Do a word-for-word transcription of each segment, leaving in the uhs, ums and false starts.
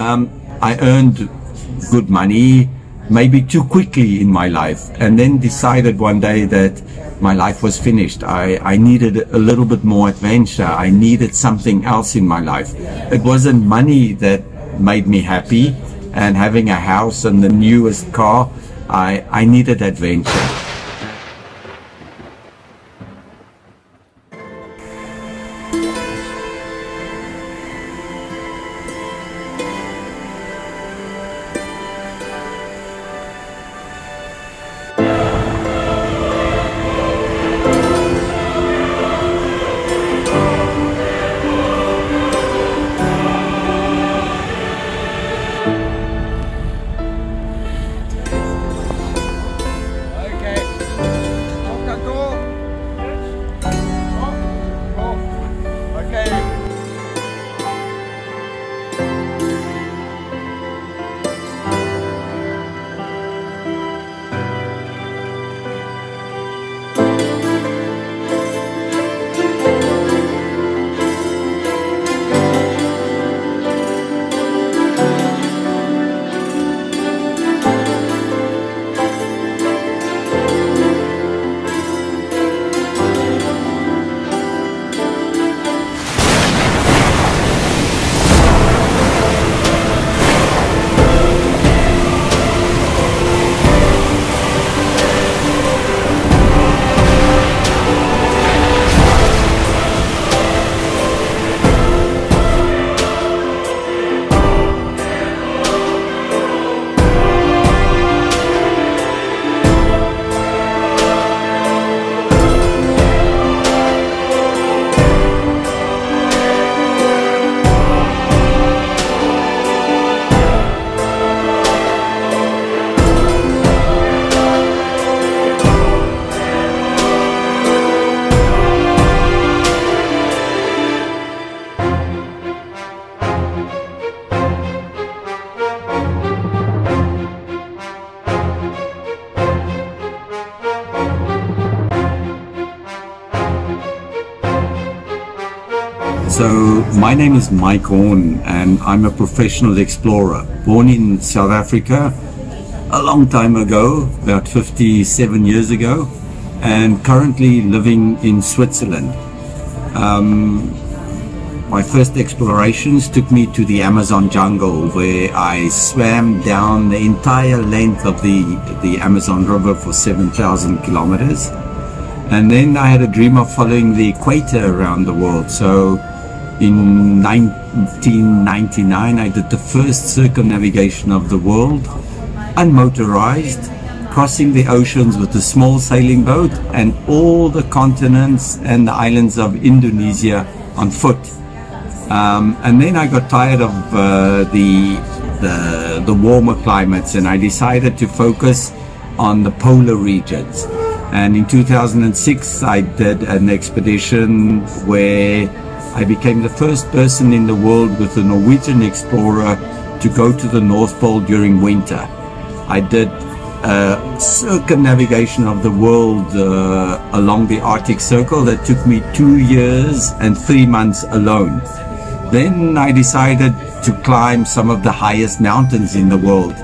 um, I earned good money, maybe too quickly in my life, and then decided one day that my life was finished. I, I needed a little bit more adventure. I needed something else in my life. It wasn't money that made me happy, and having a house and the newest car, I, I needed adventure. So, my name is Mike Horn, and I'm a professional explorer. Born in South Africa a long time ago, about fifty-seven years ago, and currently living in Switzerland. Um, my first explorations took me to the Amazon jungle, where I swam down the entire length of the, the Amazon River for seven thousand kilometers. And then I had a dream of following the equator around the world. So, in nineteen ninety-nine, I did the first circumnavigation of the world, unmotorized, crossing the oceans with a small sailing boat and all the continents and the islands of Indonesia on foot. Um, and then I got tired of uh, the, the, the warmer climates, and I decided to focus on the polar regions. And in two thousand six, I did an expedition where I became the first person in the world with a Norwegian explorer to go to the North Pole during winter. I did a circumnavigation of the world uh, along the Arctic Circle that took me two years and three months alone. Then I decided to climb some of the highest mountains in the world.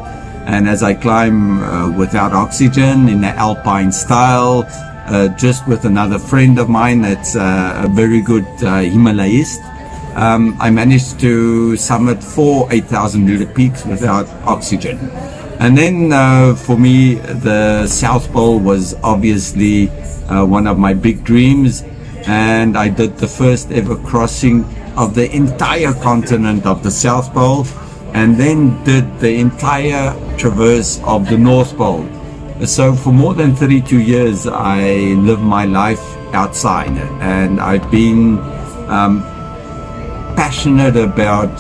And as I climb uh, without oxygen in the alpine style, Uh, just with another friend of mine that's uh, a very good uh, Himalayist. Um, I managed to summit four eight thousand meter peaks without oxygen. And then uh, for me, the South Pole was obviously uh, one of my big dreams. And I did the first ever crossing of the entire continent of the South Pole, and then did the entire traverse of the North Pole. So for more than thirty-two years, I live my life outside, and I've been um, passionate about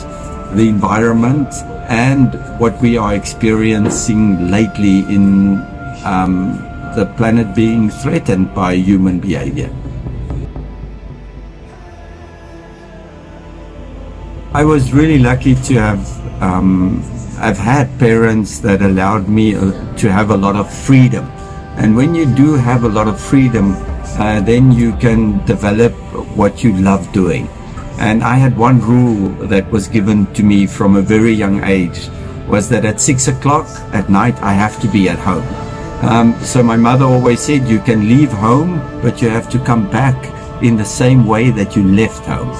the environment and what we are experiencing lately in um, the planet being threatened by human behavior. I was really lucky to have um, I've had parents that allowed me to have a lot of freedom. And when you do have a lot of freedom, uh, then you can develop what you love doing. And I had one rule that was given to me from a very young age, was that at six o'clock at night, I have to be at home. Um, so my mother always said, you can leave home, but you have to come back in the same way that you left home.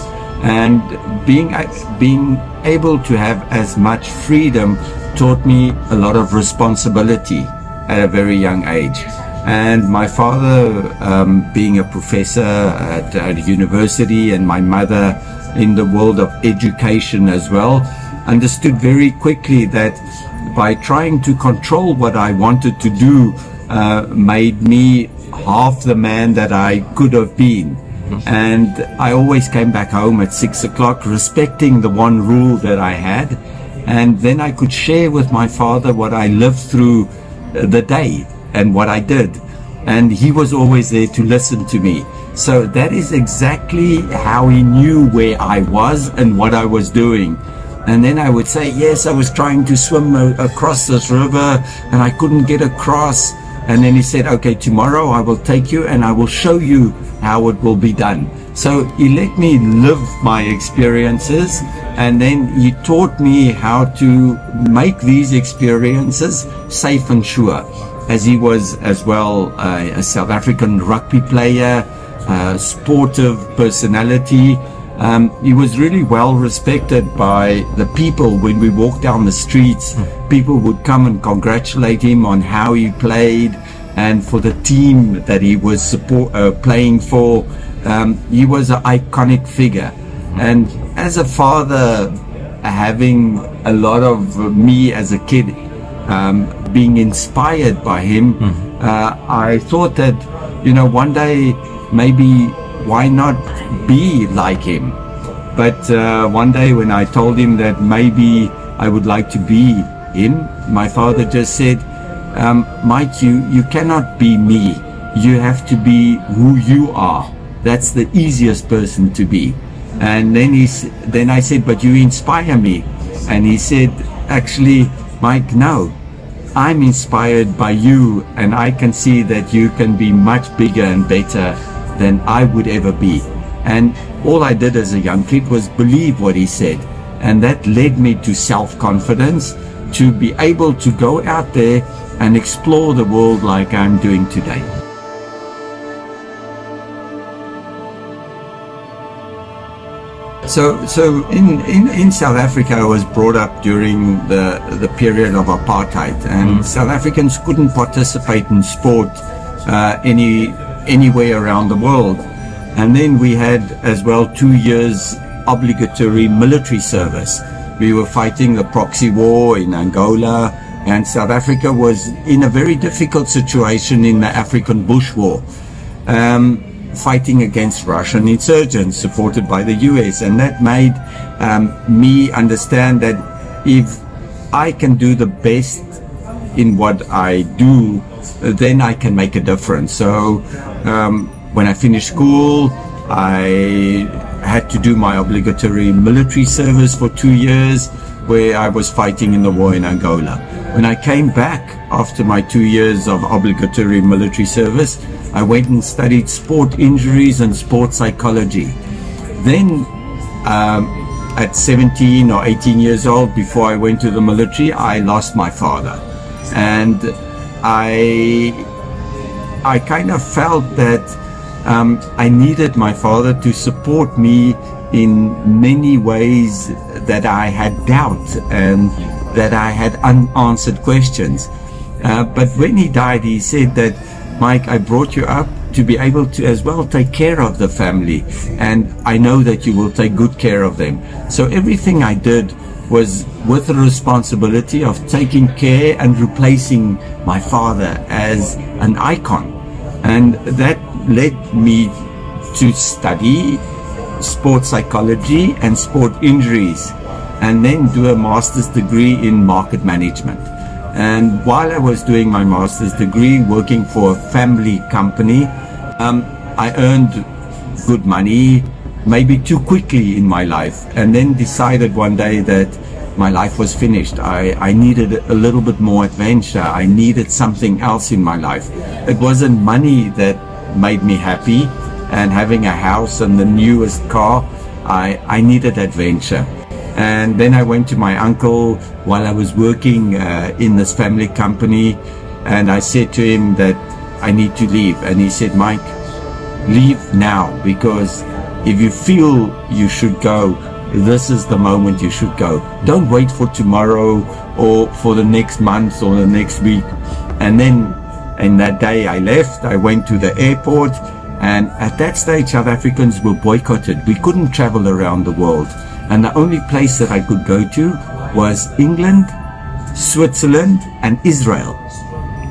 And being, being able to have as much freedom taught me a lot of responsibility at a very young age. And my father, um, being a professor at, at a university, and my mother in the world of education as well, understood very quickly that by trying to control what I wanted to do, uh, made me half the man that I could have been. And I always came back home at six o'clock, respecting the one rule that I had. And then I could share with my father what I lived through the day and what I did, and he was always there to listen to me. So that is exactly how he knew where I was and what I was doing. And then I would say, yes, I was trying to swim across this river and I couldn't get across. And then he said, okay, tomorrow I will take you and I will show you how it will be done. So he let me live my experiences, and then he taught me how to make these experiences safe and sure, as he was as well uh, a South African rugby player, uh, sportive personality. Um, he was really well respected by the people. When we walked down the streets, people would come and congratulate him on how he played and for the team that he was support, uh, playing for. Um, he was an iconic figure. And as a father, having a lot of me as a kid, um, being inspired by him, mm-hmm. uh, I thought that, you know, one day maybe why not be like him? But uh, one day when I told him that maybe I would like to be him, my father just said, um, Mike, you, you cannot be me. You have to be who you are. That's the easiest person to be. And then, he, then I said, but you inspire me. And he said, actually, Mike, no. I'm inspired by you, and I can see that you can be much bigger and better than I would ever be. And all I did as a young kid was believe what he said. And that led me to self-confidence, to be able to go out there and explore the world like I'm doing today. So, so in, in, in South Africa, I was brought up during the, the period of apartheid, and mm. South Africans couldn't participate in sport uh, any, anywhere around the world. And then we had as well two years obligatory military service. We were fighting the proxy war in Angola, and South Africa was in a very difficult situation in the African Bush War. Um, fighting against Russian insurgents supported by the U S, and that made um, me understand that if I can do the best in what I do, then I can make a difference. So um, when I finished school, I had to do my obligatory military service for two years where I was fighting in the war in Angola. When I came back after my two years of obligatory military service, I went and studied sport injuries and sport psychology. Then um, at seventeen or eighteen years old, before I went to the military, I lost my father. And I, I kind of felt that um, I needed my father to support me in many ways that I had doubt and that I had unanswered questions. Uh, but when he died, he said that, Mike, I brought you up to be able to as well take care of the family, and I know that you will take good care of them. So everything I did was with the responsibility of taking care and replacing my father as an icon. And that led me to study sports psychology and sport injuries, and then do a master's degree in market management. And while I was doing my master's degree, working for a family company, um, I earned good money, maybe too quickly in my life, and then decided one day that my life was finished. I, I needed a little bit more adventure. I needed something else in my life. It wasn't money that made me happy and having a house and the newest car. I, I needed adventure. And then I went to my uncle while I was working uh, in this family company, and I said to him that I need to leave. And he said, Mike, leave now, because if you feel you should go, this is the moment you should go. Don't wait for tomorrow or for the next month or the next week. And then in that day I left, I went to the airport, and at that stage South Africans were boycotted. We couldn't travel around the world, and the only place that I could go to was England, Switzerland and Israel.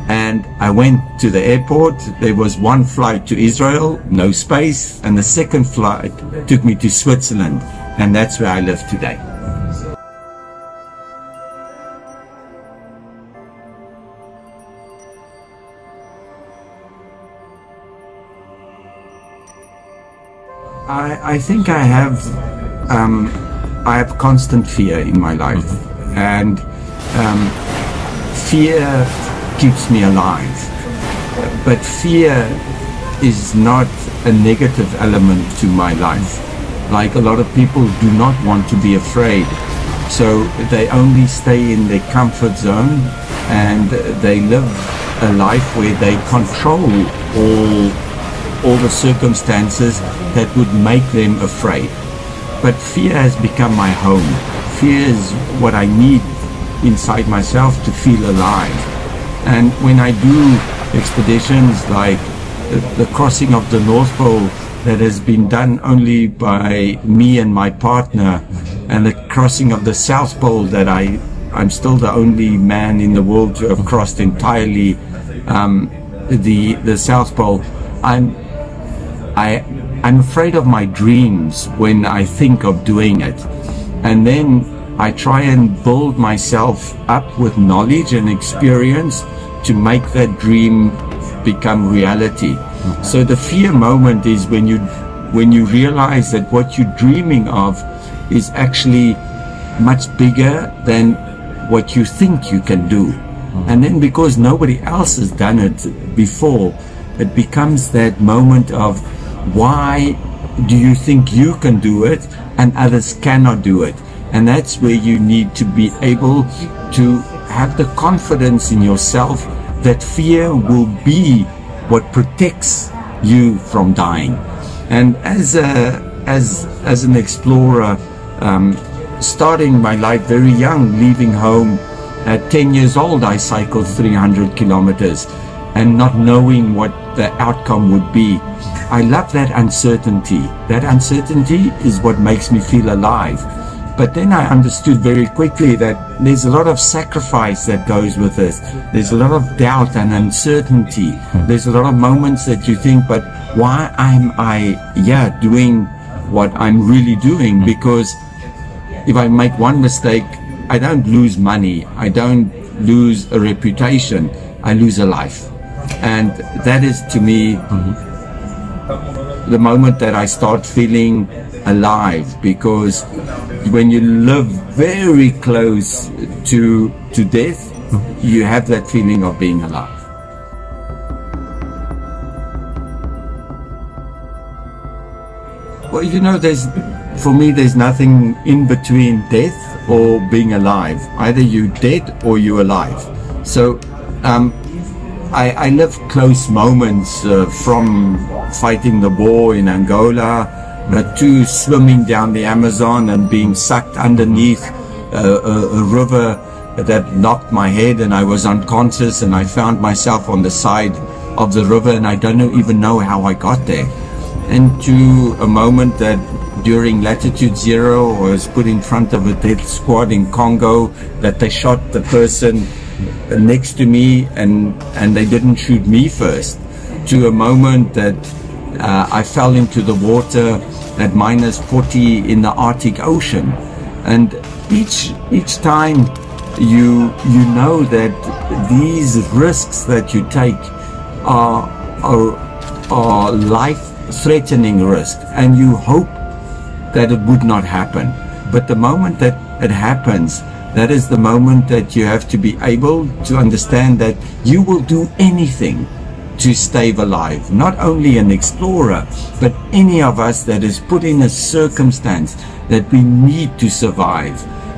And I went to the airport. There was one flight to Israel, no space, and the second flight took me to Switzerland, and that's where I live today. I, I think I have um, I have constant fear in my life, and um, fear keeps me alive. But fear is not a negative element to my life. Like a lot of people do not want to be afraid, so they only stay in their comfort zone and they live a life where they control all, all the circumstances that would make them afraid. But fear has become my home. Fear is what I need inside myself to feel alive. And when I do expeditions like the crossing of the North Pole that has been done only by me and my partner, and the crossing of the South Pole that I, I'm still the only man in the world to have crossed entirely, um, the, the South Pole, I'm, I, I'm afraid of my dreams when I think of doing it. And then I try and build myself up with knowledge and experience to make that dream become reality. So the fear moment is when you when you realize that what you're dreaming of is actually much bigger than what you think you can do. And then because nobody else has done it before, it becomes that moment of why do you think you can do it and others cannot do it? And that's where you need to be able to have the confidence in yourself that fear will be what protects you from dying. And as a as as an explorer, um, starting my life very young, leaving home at ten years old, I cycled three hundred kilometers and not knowing what the outcome would be. I love that uncertainty. That uncertainty is what makes me feel alive. But then I understood very quickly that there's a lot of sacrifice that goes with this. There's a lot of doubt and uncertainty. There's a lot of moments that you think, but why am I yeah, doing what I'm really doing? Because if I make one mistake, I don't lose money. I don't lose a reputation. I lose a life. And that is, to me, mm-hmm. the moment that I start feeling alive, because when you live very close to to death, you have that feeling of being alive. Well, you know, there's for me there's nothing in between death or being alive. Either you're dead or you're alive. So um, I, I live close moments uh, from fighting the war in Angola, but to swimming down the Amazon and being sucked underneath uh, a, a river that knocked my head and I was unconscious, and I found myself on the side of the river and I don't know, even know how I got there. And to a moment that during Latitude Zero I was put in front of a death squad in Congo, that they shot the person next to me and, and they didn't shoot me first. To a moment that Uh, I fell into the water at minus forty in the Arctic Ocean. And each each time you you know that these risks that you take are are, are life-threatening risks, and you hope that it would not happen. But the moment that it happens, that is the moment that you have to be able to understand that you will do anything to stay alive. Not only an explorer, but any of us that is put in a circumstance that we need to survive.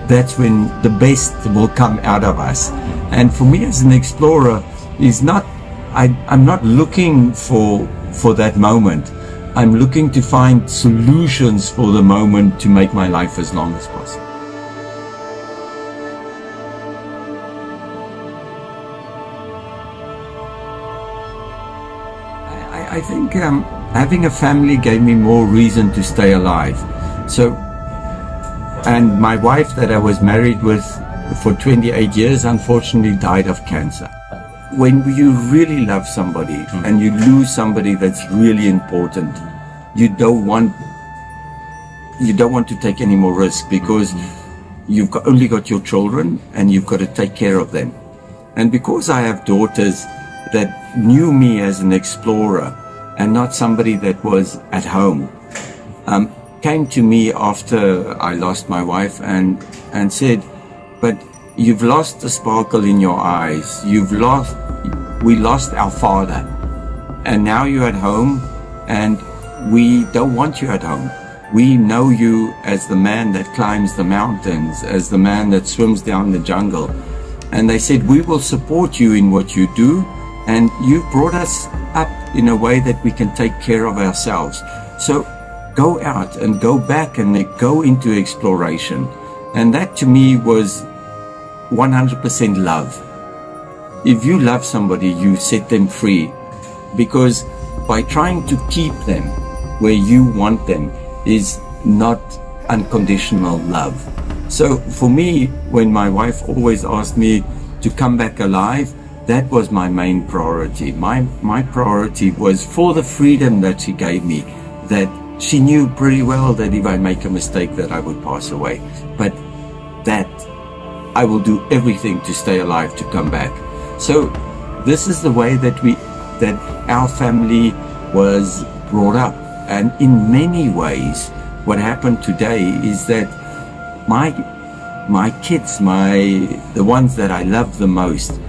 That's when the best will come out of us. And for me as an explorer, is not, I, I'm not looking for, for that moment. I'm looking to find solutions for the moment to make my life as long as possible. I think um, having a family gave me more reason to stay alive. So, and my wife that I was married with for twenty-eight years unfortunately died of cancer. When you really love somebody and you lose somebody that's really important, you don't want you don't want to take any more risk, because you've got, only got your children and you've got to take care of them. And because I have daughters that knew me as an explorer, and not somebody that was at home, um, came to me after I lost my wife and, and said, but you've lost the sparkle in your eyes. You've lost, we lost our father. And now you're at home and we don't want you at home. We know you as the man that climbs the mountains, as the man that swims down the jungle. And they said, we will support you in what you do. And you've brought us up in a way that we can take care of ourselves. So go out and go back and go into exploration. And that to me was one hundred percent love. If you love somebody, you set them free. Because by trying to keep them where you want them is not unconditional love. So for me, when my wife always asked me to come back alive, that was my main priority. My, my priority was for the freedom that she gave me, that she knew pretty well that if I make a mistake that I would pass away, but that I will do everything to stay alive, to come back. So this is the way that we, that our family was brought up. And in many ways, what happened today is that my, my kids, my, the ones that I love the most,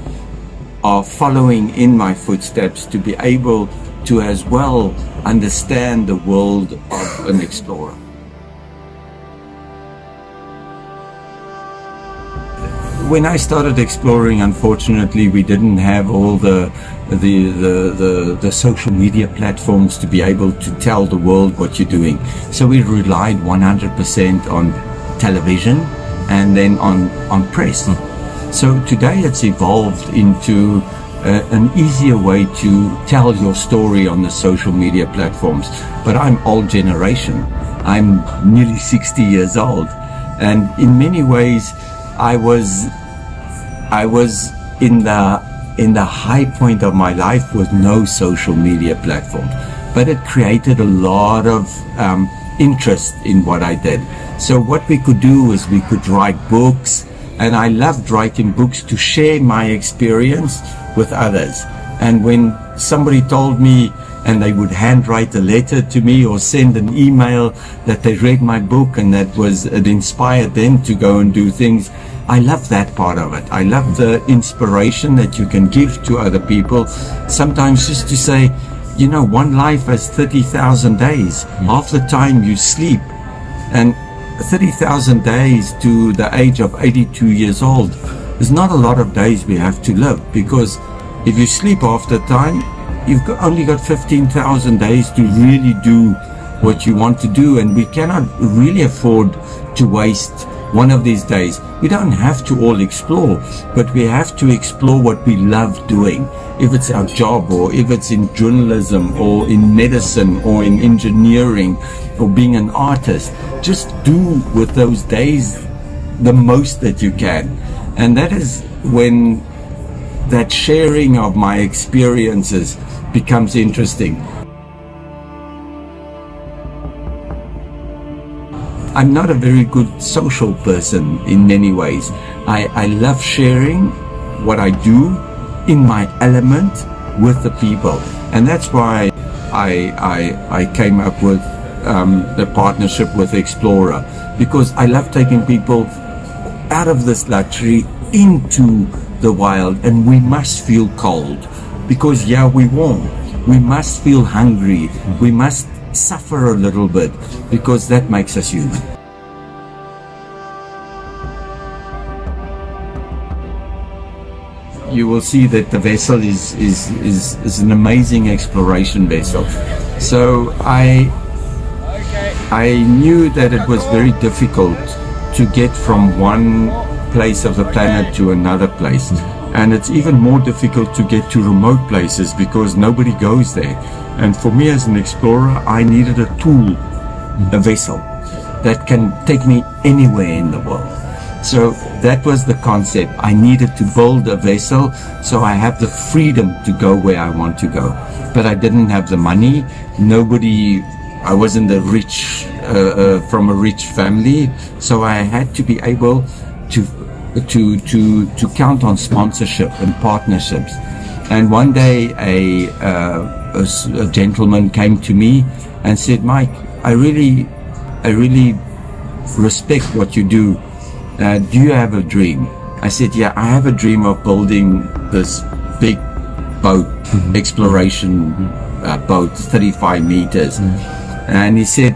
are following in my footsteps to be able to as well understand the world of an explorer. When I started exploring, unfortunately, we didn't have all the, the, the, the, the social media platforms to be able to tell the world what you're doing. So we relied one hundred percent on television and then on, on press. Mm. So today it's evolved into uh, an easier way to tell your story on the social media platforms. But I'm old generation. I'm nearly sixty years old. And in many ways, I was, I was in the, in the high point of my life with no social media platform. But it created a lot of um, interest in what I did. So what we could do is we could write books. And I loved writing books to share my experience with others. And when somebody told me, and they would handwrite a letter to me or send an email that they read my book and that was, it inspired them to go and do things, I love that part of it. I love the inspiration that you can give to other people. Sometimes just to say, you know, one life has thirty thousand days. Half the time you sleep. And thirty thousand days to the age of eighty-two years old is not a lot of days we have to live, because if you sleep half the time, you've only got fifteen thousand days to really do what you want to do. And we cannot really afford to waste one of these days. We don't have to all explore, but we have to explore what we love doing. If it's our job, or if it's in journalism, or in medicine, or in engineering, or being an artist, just do with those days the most that you can. And that is when that sharing of my experiences becomes interesting. I'm not a very good social person in many ways. I, I love sharing what I do in my element with the people. And that's why I, I, I came up with um, the partnership with Explorer, because I love taking people out of this luxury into the wild, and we must feel cold. because yeah, we won't. We must feel hungry. We must suffer a little bit because that makes us human. You will see that the vessel is, is, is, is an amazing exploration vessel. So I, I knew that it was very difficult to get from one place of the planet to another place. And it's even more difficult to get to remote places because nobody goes there. And for me as an explorer, I needed a tool, a vessel that can take me anywhere in the world. So that was the concept. I needed to build a vessel so I have the freedom to go where I want to go. But I didn't have the money. Nobody, I wasn't a rich, uh, uh, from a rich family. So I had to be able to, to, to, to count on sponsorship and partnerships. And one day a, uh, a, a gentleman came to me and said, Mike, I really, I really respect what you do. Uh, do you have a dream? I said, yeah, I have a dream of building this big boat, mm-hmm. exploration mm-hmm. uh, boat, thirty-five meters. Mm-hmm. And he said,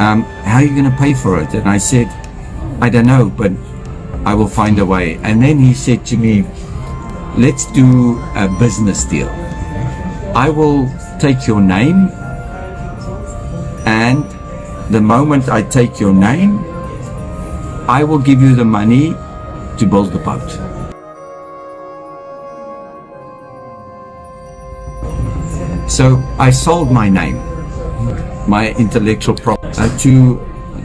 um, how are you going to pay for it? And I said, I don't know, but I will find a way. And then he said to me, let's do a business deal. I will take your name, and the moment I take your name, I will give you the money to build the boat. So I sold my name, my intellectual property, uh, to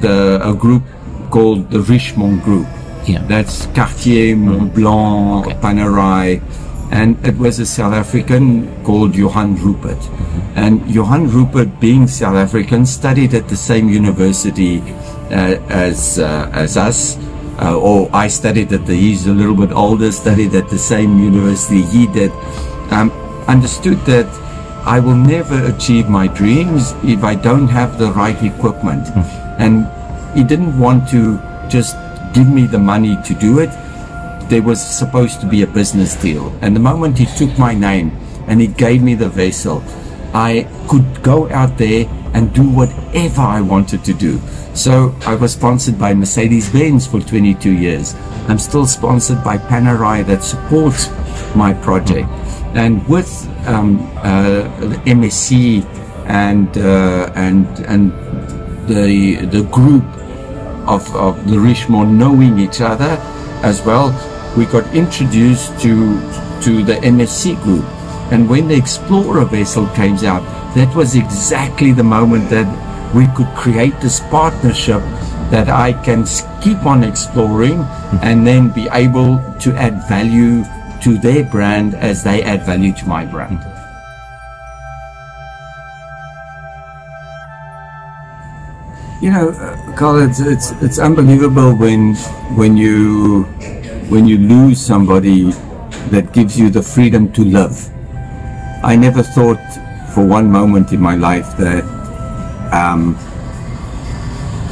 the, a group called the Richemont Group. Yeah. That's Cartier, Montblanc, okay. Panerai, and it was a South African called Johan Rupert. Mm-hmm. And Johan Rupert, being South African, studied at the same university Uh, as uh, as us, uh, or I studied at the. He's a little bit older. Studied at the same university he did. Um, understood that I will never achieve my dreams if I don't have the right equipment. Mm. And he didn't want to just give me the money to do it. There was supposed to be a business deal. And the moment he took my name and he gave me the vessel, I could go out there and do whatever I wanted to do. So I was sponsored by Mercedes-Benz for twenty-two years. I'm still sponsored by Panerai that supports my project. And with um, uh, M S C and, uh, and, and the, the group of, of the Richemont knowing each other as well, we got introduced to, to the M S C group. And when the Explorer vessel came out, that was exactly the moment that we could create this partnership that I can keep on exploring and then be able to add value to their brand as they add value to my brand. You know, Carl, it's, it's, it's unbelievable when, when, you, when you lose somebody that gives you the freedom to love. I never thought for one moment in my life that um,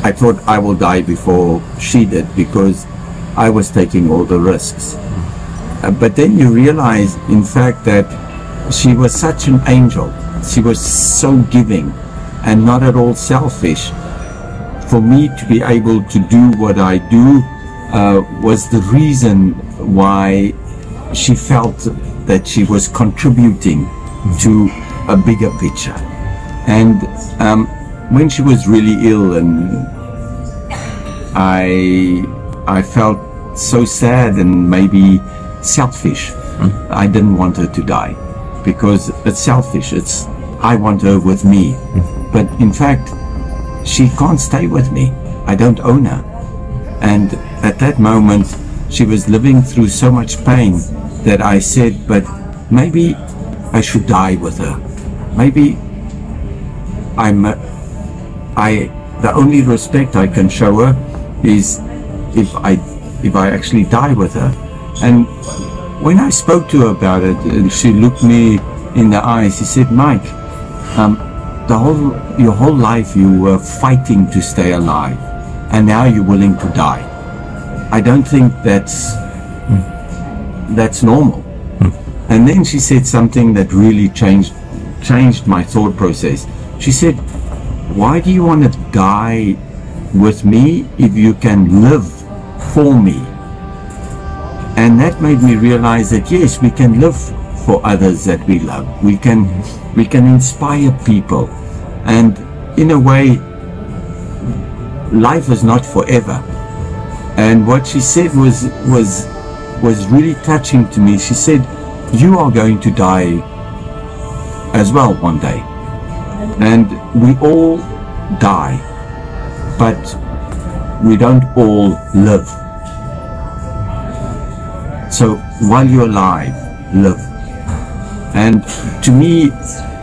I thought I will die before she did because I was taking all the risks. Uh, but then you realize, in fact, that she was such an angel. She was so giving and not at all selfish. For me to be able to do what I do uh, was the reason why she felt that she was contributing to a bigger picture. And um, when she was really ill, and I, I felt so sad and maybe selfish. Mm. I didn't want her to die because it's selfish. It's I want her with me. Mm. But in fact, she can't stay with me. I don't own her. And at that moment, she was living through so much pain that I said, but maybe I should die with her. Maybe I'm, uh, I, the only respect I can show her is if I, if I actually die with her. And when I spoke to her about it, and she looked me in the eyes, she said, Mike, um, the whole, your whole life you were fighting to stay alive, and now you're willing to die. I don't think that's, that's normal. And then she said something that really changed changed my thought process. She said, why do you want to die with me if you can live for me? And that made me realize that yes, we can live for others that we love. We can we can inspire people. And in a way, life is not forever. And what she said was was was really touching to me. She said, you are going to die as well one day, and we all die, but we don't all live. So while you're alive, live. And to me,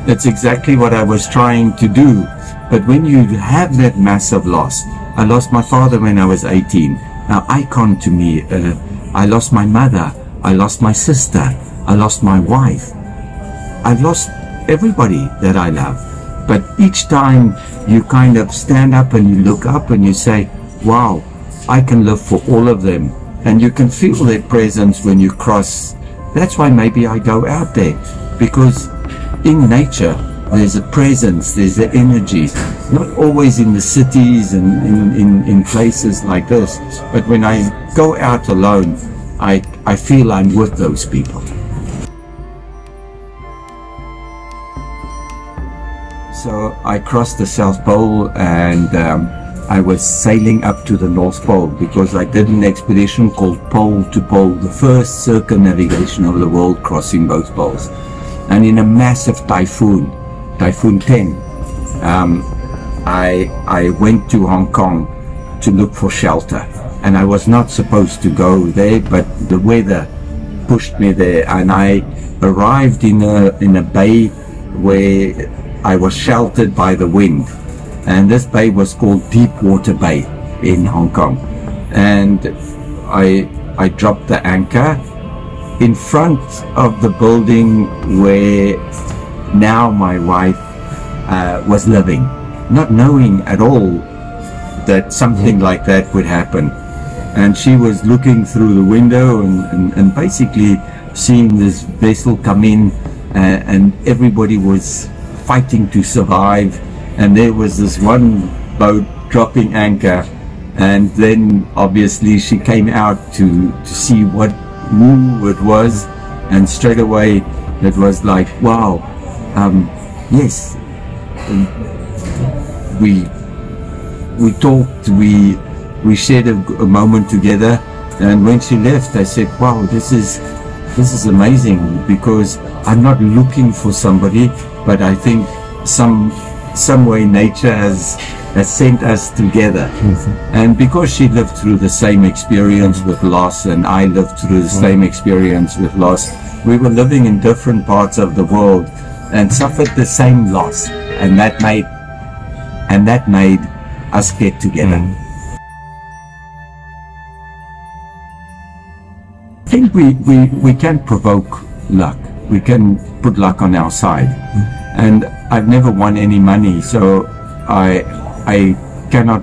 that's exactly what I was trying to do. But when you have that massive loss, I lost my father when I was eighteen, an icon to me. Uh, I lost my mother, I lost my sister, I lost my wife. I've lost everybody that I love. But each time you kind of stand up and you look up and you say, wow, I can live for all of them. And you can feel their presence when you cross. That's why maybe I go out there, because in nature there's a presence, there's the energy, not always in the cities and in, in, in places like this, but when I go out alone, I, I feel I'm with those people. So I crossed the South Pole, and um, I was sailing up to the North Pole, because I did an expedition called Pole to Pole, the first circumnavigation of the world, crossing both poles. And in a massive typhoon, Typhoon Ten, um, I, I went to Hong Kong to look for shelter. And I was not supposed to go there, but the weather pushed me there, and I arrived in a, in a bay where I was sheltered by the wind. And this bay was called Deep Water Bay in Hong Kong. And I, I dropped the anchor in front of the building where now my wife uh, was living, not knowing at all that something like that would happen. And she was looking through the window and, and, and basically seeing this vessel come in, uh, and everybody was fighting to survive. And there was this one boat dropping anchor, and then obviously she came out to, to see what who it was, and straight away it was like, wow, um, yes, we we talked, we we shared a, a moment together. And when she left, I said, wow, this is this is amazing, because I'm not looking for somebody, but I think some some way nature has has sent us together. Mm-hmm. And because she lived through the same experience with loss, and I lived through the mm-hmm. same experience with loss, we were living in different parts of the world and suffered the same loss, and that made and that made us get together. Mm-hmm. I think we, we, we can provoke luck. We can put luck on our side. Mm-hmm. And I've never won any money, so I I cannot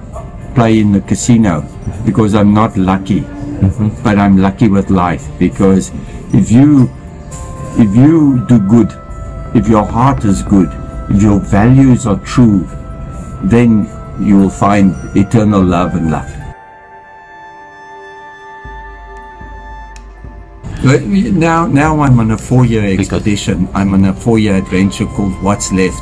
play in the casino because I'm not lucky. Mm-hmm. But I'm lucky with life, because if you if you do good, if your heart is good, if your values are true, then you will find eternal love and luck. But now, now I'm on a four-year expedition. I'm on a four-year adventure called What's Left.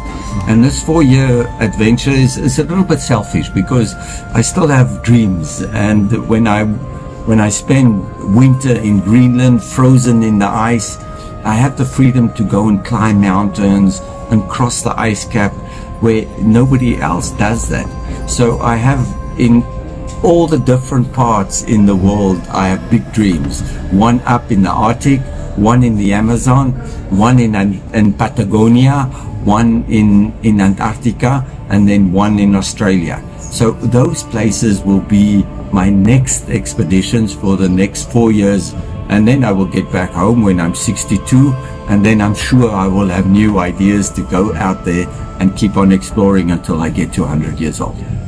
And this four-year adventure is, is a little bit selfish, because I still have dreams. And when I, when I spend winter in Greenland, frozen in the ice, I have the freedom to go and climb mountains and cross the ice cap where nobody else does that. So I have in all the different parts in the world, I have big dreams. One up in the Arctic, one in the Amazon, one in, in Patagonia, one in, in Antarctica, and then one in Australia. So those places will be my next expeditions for the next four years. And then I will get back home when I'm sixty-two, and then I'm sure I will have new ideas to go out there and keep on exploring until I get to one hundred years old.